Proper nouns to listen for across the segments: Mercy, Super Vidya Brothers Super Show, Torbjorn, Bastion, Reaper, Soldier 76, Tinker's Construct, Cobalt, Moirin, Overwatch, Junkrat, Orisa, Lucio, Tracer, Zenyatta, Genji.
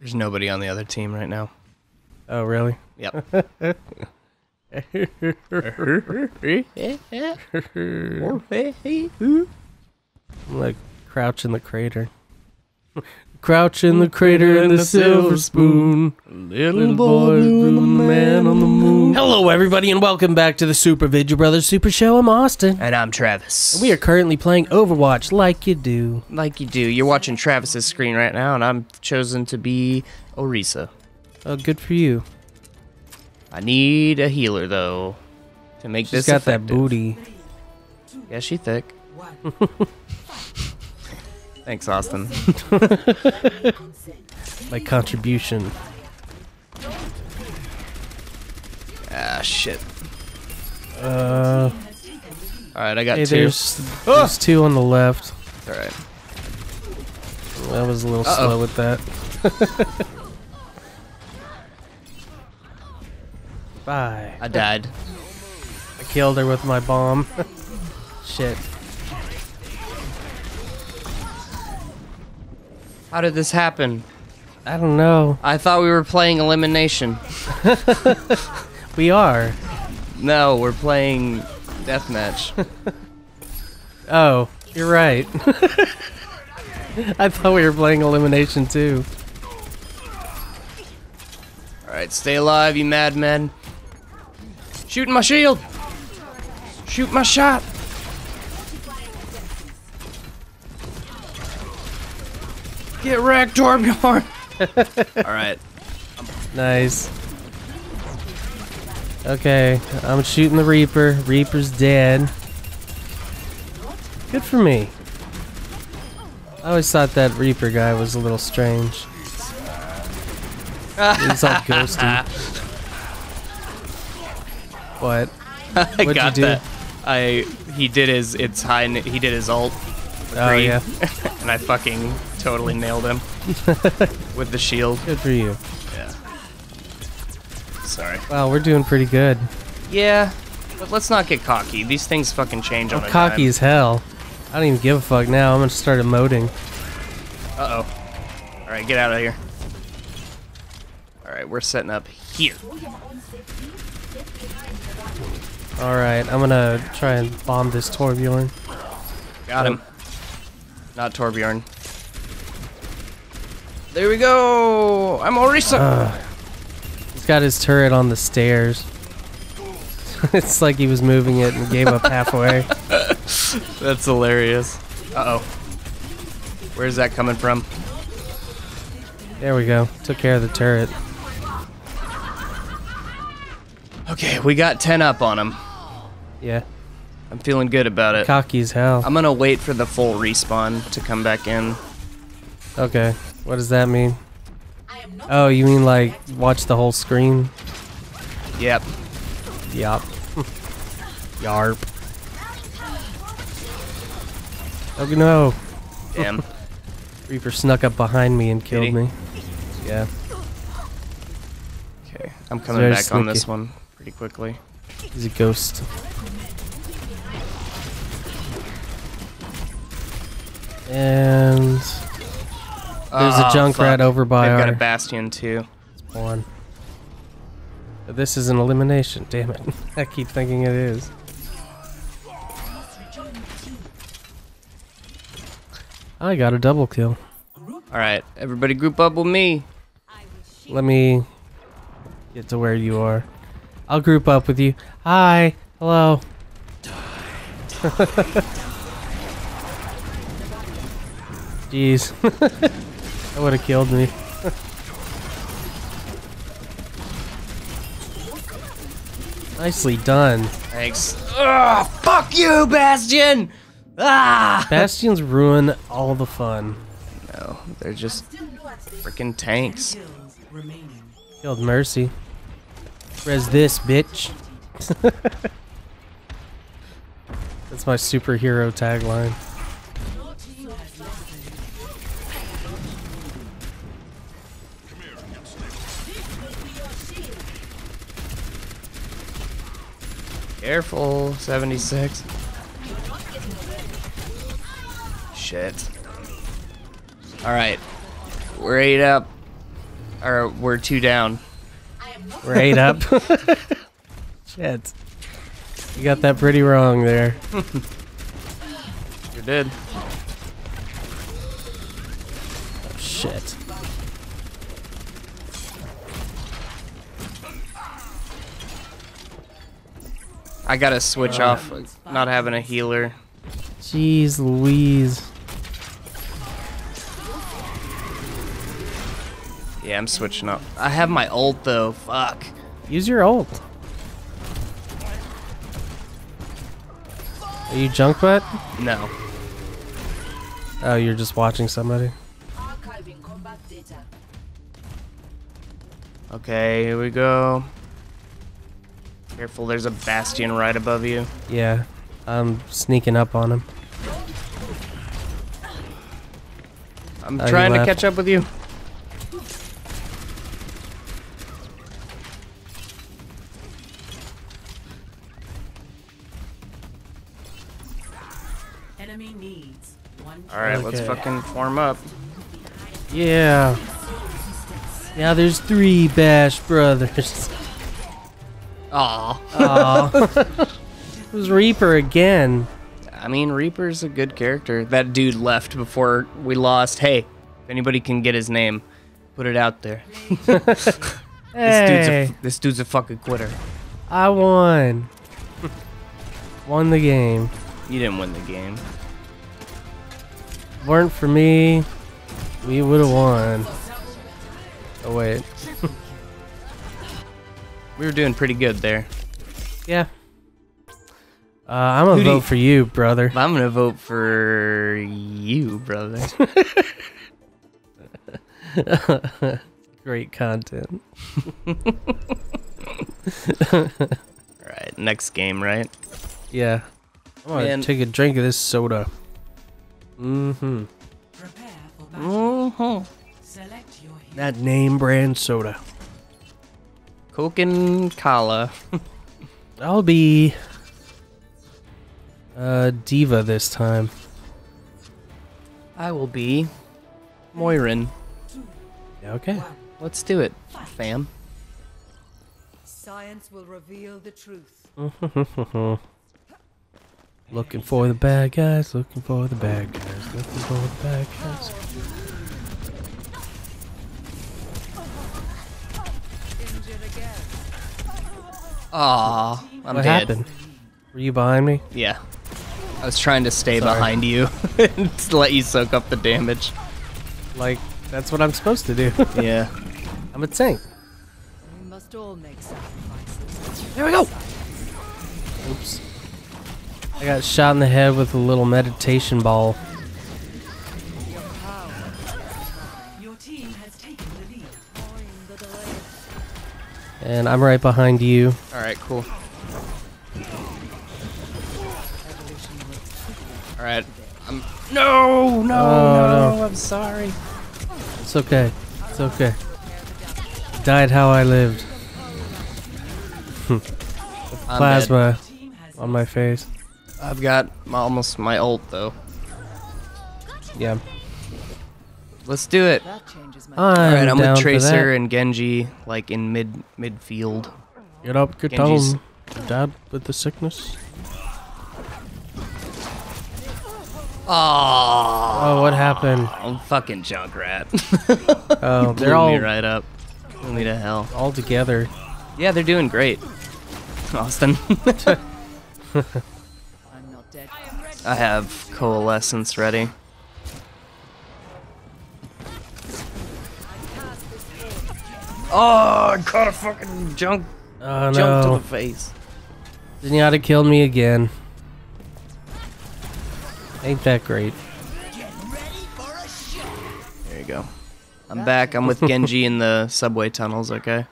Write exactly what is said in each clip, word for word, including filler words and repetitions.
There's nobody on the other team right now. Oh, really? Yep. I'm like, crouch in the crater. Crouch in the crater and the silver spoon. Little boy, little man on the moon. Hello, everybody, and welcome back to the Super Vidya Brothers Super Show. I'm Austin. And I'm Travis. And we are currently playing Overwatch, like you do. Like you do. You're watching Travis's screen right now, and I'm chosen to be Orisa. Oh, good for you. I need a healer, though, to make She's this got effective. That booty. Yeah, she thick. Thanks, Austin. My contribution. Ah, shit. Uh. Alright, I got hey, two. There's, oh! there's two on the left. Alright. That was a little Uh-oh. slow with that. Bye. I died. I killed her with my bomb. Shit. How did this happen? I don't know. I thought we were playing elimination. We are. No, we're playing deathmatch. Oh, you're right. I thought we were playing elimination too. Alright, stay alive, you madmen. Shooting my shield! Shoot my shot! Get wrecked, Torbjorn! Alright. Nice. Okay, I'm shooting the Reaper. Reaper's dead. Good for me. I always thought that Reaper guy was a little strange. He's all ghosty. What? I What'd got you do? That. I he did his it's high he did his ult. Oh, free, yeah. And I fucking totally nailed him with the shield. Good for you. Yeah. Sorry. Wow, we're doing pretty good. Yeah, but let's not get cocky. These things fucking change I'm on a dime. I'm cocky as hell. I don't even give a fuck now. I'm gonna start emoting. Uh oh. All right, get out of here. All right, we're setting up here. All right, I'm gonna try and bomb this Torbjorn. Got him. Not Torbjorn. There we go! I'm Orisa! Uh, he's got his turret on the stairs. It's like he was moving it and gave up halfway. That's hilarious. Uh-oh. Where's that coming from? There we go. Took care of the turret. Okay, we got ten up on him. Yeah. I'm feeling good about it. Cocky as hell. I'm gonna wait for the full respawn to come back in. Okay. What does that mean? Oh, you mean like watch the whole screen? Yep. Yep. Yarp. Oh no. Damn. Reaper snuck up behind me and killed me. Yeah. Okay. I'm coming back sneaky. on this one pretty quickly. He's a ghost. And there's oh, a Junkrat over by I've got a Bastion too. Spawn. This is an elimination, damn it. I keep thinking it is. I got a double kill. Alright, everybody group up with me. Let me get to where you are. I'll group up with you. Hi. Hello. Jeez. That would have killed me. Nicely done. Thanks. Ugh, fuck you, Bastion! Ah! Bastions ruin all the fun. No, they're just freaking tanks. Killed Mercy. Res this, bitch. That's my superhero tagline. Careful, seventy-six. Shit. Alright. We're eight up. Or we're two down. We're eight up. Shit. You got that pretty wrong there. You did. Oh, shit. I gotta switch uh, off not having a healer. Jeez Louise. Yeah, I'm switching up. I have my ult though, fuck. Use your ult. Are you Junkrat? No. Oh, you're just watching somebody? Archiving combat data. Okay, here we go. Careful, there's a Bastion right above you. Yeah, I'm sneaking up on him. I'm oh, trying to catch up with you. Enemy needs one. All right, okay. Let's fucking form up. Yeah. Now there's three Bash Brothers. Aw. Aw. It was Reaper again. I mean, Reaper's a good character. That dude left before we lost. Hey, if anybody can get his name, put it out there. Hey. this, dude's a, this dude's a fucking quitter. I won. Won the game. You didn't win the game. If it weren't for me, we would have won. Oh, wait. We were doing pretty good there. Yeah. Uh, I'm gonna vote for you, brother. I'm gonna vote for you, brother. Great content. All right, next game, right? Yeah. I'm gonna Man. take a drink of this soda. Mm-hmm. Prepare for battle. Mm-hmm. Select your hero. That name brand soda. Coke and Kala. I'll be uh, Diva this time. I will be Moirin. Okay. Let's do it, fam. Science will reveal the truth. Looking for the bad guys, looking for the bad guys, looking for the bad guys. Aww, I'm what dead. Happened? Were you behind me? Yeah. I was trying to stay Sorry. behind you and to let you soak up the damage. Like, that's what I'm supposed to do. Yeah. I'm a tank. We must all make sacrifices. There we go! Oops. I got shot in the head with a little meditation ball. Your power. Your team has taken the lead. And I'm right behind you. Alright, cool. Alright. I'm... No! No, uh, no, I'm sorry. It's okay. It's okay. Died how I lived. Plasma on my face. I've got my, almost my ult, though. Yeah. Let's do it. Alright, I'm with Tracer and Genji, like in mid midfield. Get up, get down. Dab with the sickness. Oh, oh what happened? I'm fucking Junkrat. Oh, blew they're all me right up. Blew me to hell. All together. Yeah, they're doing great. Austin. I'm not dead. I have coalescence ready. Oh, I caught a fucking junk oh, jump no. to the face. Zenyatta killed me again. Ain't that great. Get ready for a shot. There you go. I'm back. I'm with Genji in the subway tunnels, okay?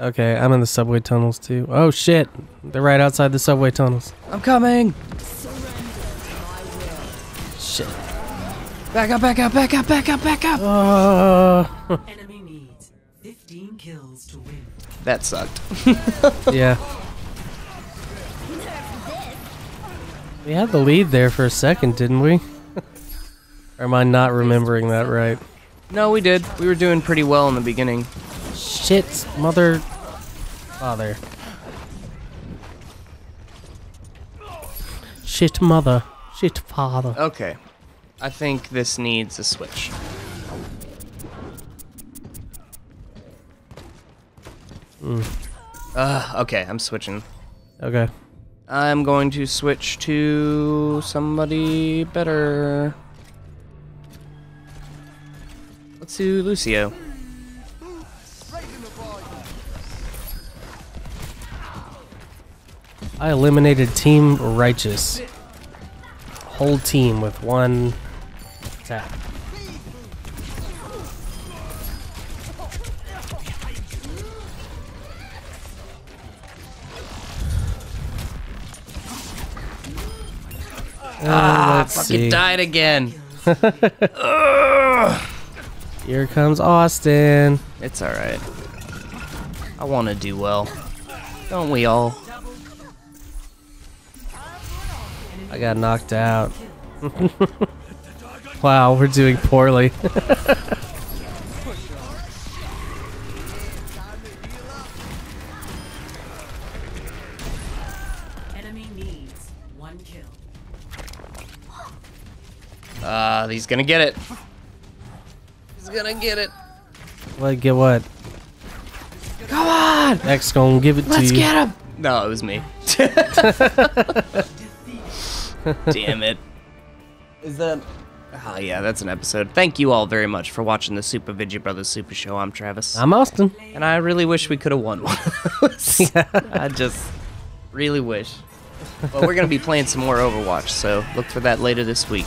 Okay, I'm in the subway tunnels too. Oh shit. They're right outside the subway tunnels. I'm coming. Surrender my will. Shit. Back up, back up, back up, back up, back up. Uh, Kills to win. That sucked. Yeah. We had the lead there for a second, didn't we? Or am I not remembering that right? No, we did. We were doing pretty well in the beginning. Shit, mother... Father. Shit, mother. Shit, father. Okay. I think this needs a switch. Mm. Uh, okay, I'm switching. Okay. I'm going to switch to somebody better. Let's do Lucio. I eliminated Team Righteous. Whole team with one attack. Ah, uh, fucking died again. Here comes Austin. It's alright. I want to do well. Don't we all? I got knocked out. Wow, we're doing poorly. Uh, he's gonna get it. He's gonna get it. What? Get what? Come on! X gonna give it Let's to you. Let's get him! No, it was me. Damn it. Is that... Oh yeah, that's an episode. Thank you all very much for watching the Super Vidya Brothers Super Show. I'm Travis. I'm Austin. And I really wish we could have won one of those. Yeah. I just really wish. But well, we're gonna be playing some more Overwatch, so look for that later this week.